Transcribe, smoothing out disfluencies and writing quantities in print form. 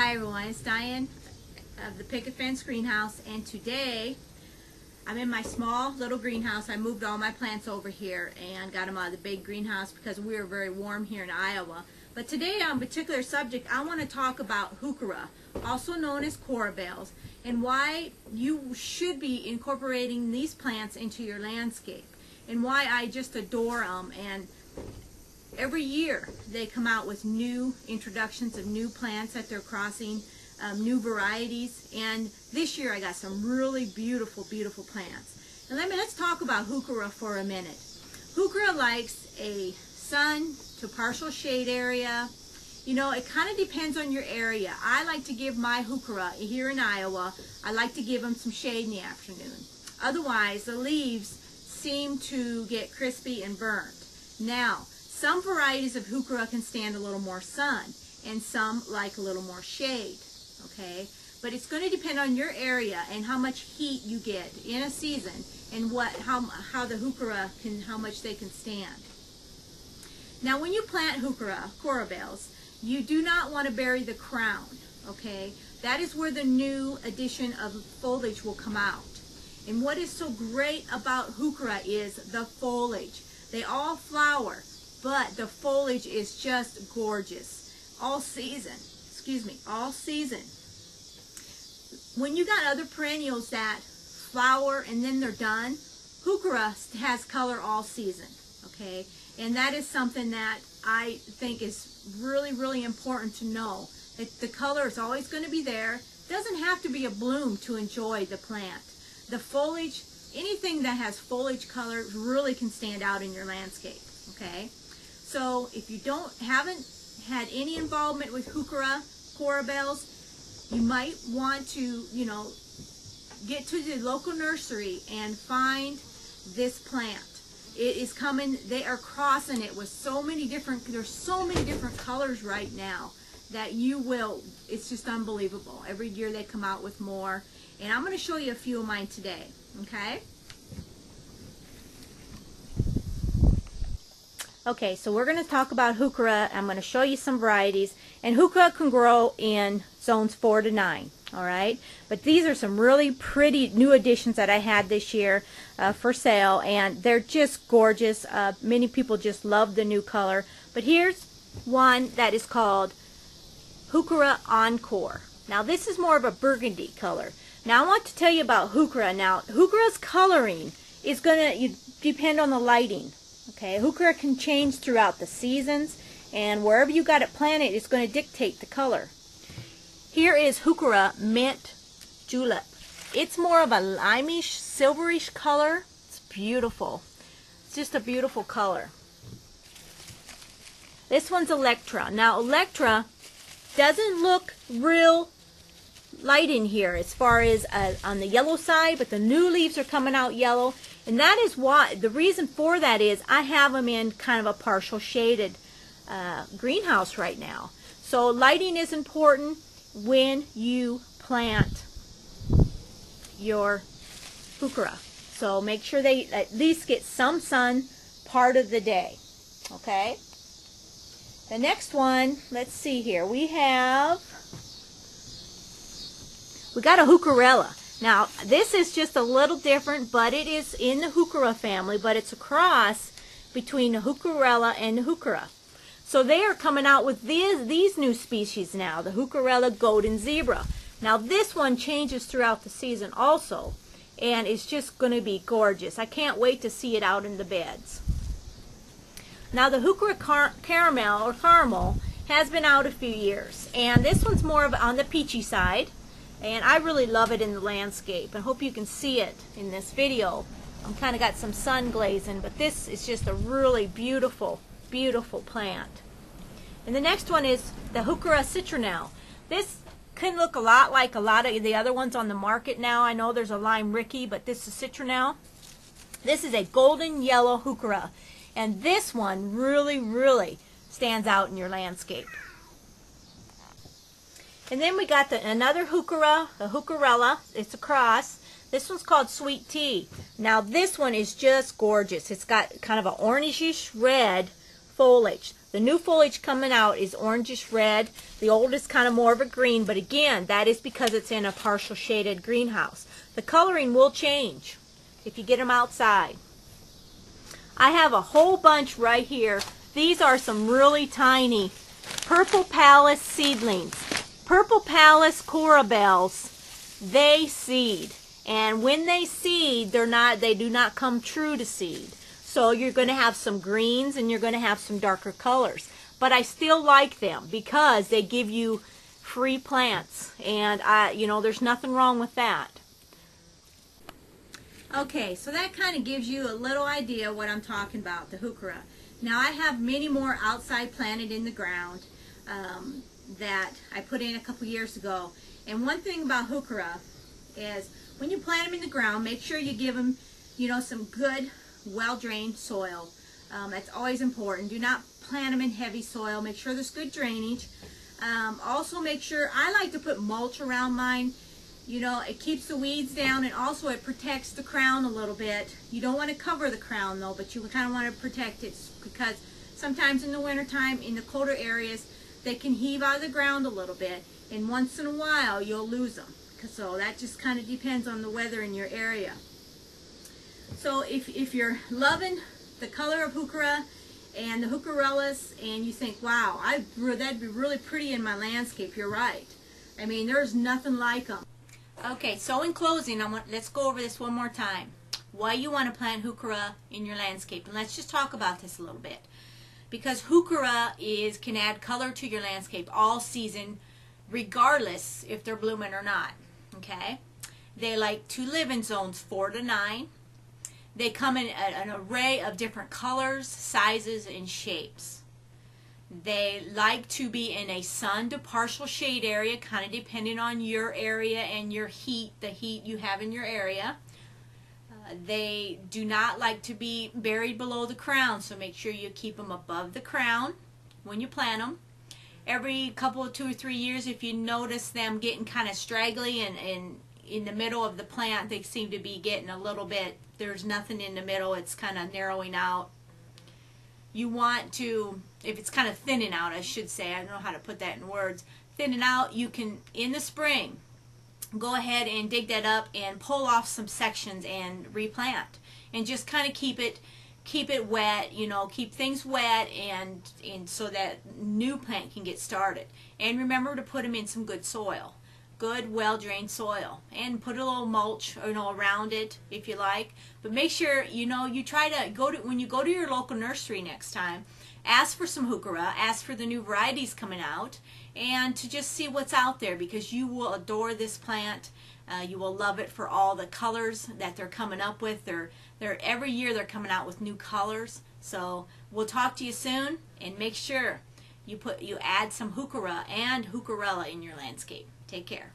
Hi everyone, it's Diane of the Picket Fence Greenhouse, and today I'm in my small little greenhouse. I moved all my plants over here and got them out of the big greenhouse because we are very warm here in Iowa. But today on a particular subject, I want to talk about Heuchera, also known as Coral Bells, and why you should be incorporating these plants into your landscape, and why I just adore them. And every year they come out with new introductions of new plants that they're crossing, new varieties, and this year I got some really beautiful plants. And let's talk about Heuchera for a minute. Heuchera likes a sun to partial shade area. You know, it kind of depends on your area. I like to give my Heuchera here in Iowa, I like to give them some shade in the afternoon. Otherwise the leaves seem to get crispy and burned. Now, some varieties of Heuchera can stand a little more sun, and some like a little more shade, okay? But it's going to depend on your area and how much heat you get in a season, and how the Heuchera how much they can stand. Now, when you plant Heuchera, Coral Bells, you do not want to bury the crown, okay? That is where the new addition of foliage will come out. And what is so great about Heuchera is the foliage. They all flower, but the foliage is just gorgeous all season. When you got other perennials that flower and then they're done, Heuchera has color all season, okay? And that is something that I think is really important to know, that the color is always going to be there. It doesn't have to be a bloom to enjoy the plant. The foliage, anything that has foliage color really can stand out in your landscape, okay? So if you haven't had any involvement with Heuchera, Coral Bells, you might want to, you know, get to the local nursery and find this plant. It is coming, they are crossing it with so many different, there's so many different colors right now that you will, it's just unbelievable. Every year they come out with more, and I'm going to show you a few of mine today, okay? Okay, so we're going to talk about Heuchera. I'm going to show you some varieties. And Heuchera can grow in zones 4 to 9, all right? But these are some really pretty new additions that I had this year for sale, and they're just gorgeous. Many people just love the new color. But here's one that is called Heuchera Encore. Now, this is more of a burgundy color. Now, I want to tell you about Heuchera. Now, Heuchera's coloring is going to depend on the lighting. Okay, Heuchera can change throughout the seasons, and wherever you got it planted, it's going to dictate the color. Here is Heuchera Mint Julep. It's more of a limeish, silverish color. It's beautiful. It's just a beautiful color. This one's Electra. Now, Electra doesn't look real light in here as far as on the yellow side, but the new leaves are coming out yellow. And that is why, the reason for that is I have them in kind of a partial shaded greenhouse right now. So lighting is important when you plant your Heuchera. So make sure they at least get some sun part of the day, okay? The next one, let's see here. We got a Heucherella. Now, this is just a little different, but it is in the Heuchera family, but it's a cross between the Heucherella and the Heuchera. So they are coming out with these new species now, the Heucherella golden zebra. Now, this one changes throughout the season also, and it's just going to be gorgeous. I can't wait to see it out in the beds. Now, the Heuchera caramel has been out a few years, and this one's more of on the peachy side. And I really love it in the landscape. I hope you can see it in this video. I've kind of got some sun glazing, but this is just a really beautiful plant. And the next one is the Heuchera citronelle. This can look a lot like a lot of the other ones on the market now. I know there's a Lime Rickey, but this is citronelle. This is a golden yellow Heuchera. And this one really stands out in your landscape. And then we got another Heuchera, a Heucherella. It's a cross. This one's called Sweet Tea. Now, this one is just gorgeous. It's got kind of an orangish red foliage. The new foliage coming out is orangish red. The old is kind of more of a green, but again, that is because it's in a partial shaded greenhouse. The coloring will change if you get them outside. I have a whole bunch right here. These are some really tiny Purple Palace seedlings. Purple Palace Coral Bells, they seed. And when they seed, they do not come true to seed. So you're going to have some greens and you're going to have some darker colors. But I still like them because they give you free plants. And, there's nothing wrong with that. Okay, so that kind of gives you a little idea what I'm talking about, the Heuchera. Now I have many more outside planted in the ground that I put in a couple years ago. And one thing about Heuchera is when you plant them in the ground, make sure you give them, some good, well-drained soil. That's always important. Do not plant them in heavy soil. Make sure there's good drainage. Also make sure, I like to put mulch around mine. It keeps the weeds down and also it protects the crown a little bit. You don't want to cover the crown though, but you kind of want to protect it because sometimes in the wintertime, in the colder areas, they can heave out of the ground a little bit, and once in a while you'll lose them. So that just kind of depends on the weather in your area. So if you're loving the color of Heuchera and the Heucherellas and you think, wow, that'd be really pretty in my landscape, you're right. I mean, there's nothing like them. Okay, so in closing, let's go over this one more time. Why you want to plant Heuchera in your landscape. And let's just talk about this a little bit. Because Heuchera can add color to your landscape all season, regardless if they're blooming or not. Okay? They like to live in zones 4 to 9. They come in an array of different colors, sizes, and shapes. They like to be in a sun to partial shade area, kind of depending on your area and your heat, the heat you have in your area. They do not like to be buried below the crown, so make sure you keep them above the crown when you plant them. Every couple of 2 or 3 years, if you notice them getting kind of straggly and in the middle of the plant, they seem to be getting a little bit, there's nothing in the middle, it's kind of narrowing out. You want to, if it's kind of thinning out, I should say, I don't know how to put that in words, thinning out, you can, in the spring, go ahead and dig that up and pull off some sections and replant. And just kind of keep it wet, keep things wet and so that new plant can get started. And remember to put them in some good soil, good well-drained soil, and put a little mulch around it if you like. But make sure you try to when you go to your local nursery next time, ask for some Heuchera, ask for the new varieties coming out, and to just see what's out there, because you will adore this plant. You will love it for all the colors that they're coming up with. They're every year they're coming out with new colors. So we'll talk to you soon, and make sure you add some Heuchera and Heucherella in your landscape. Take care.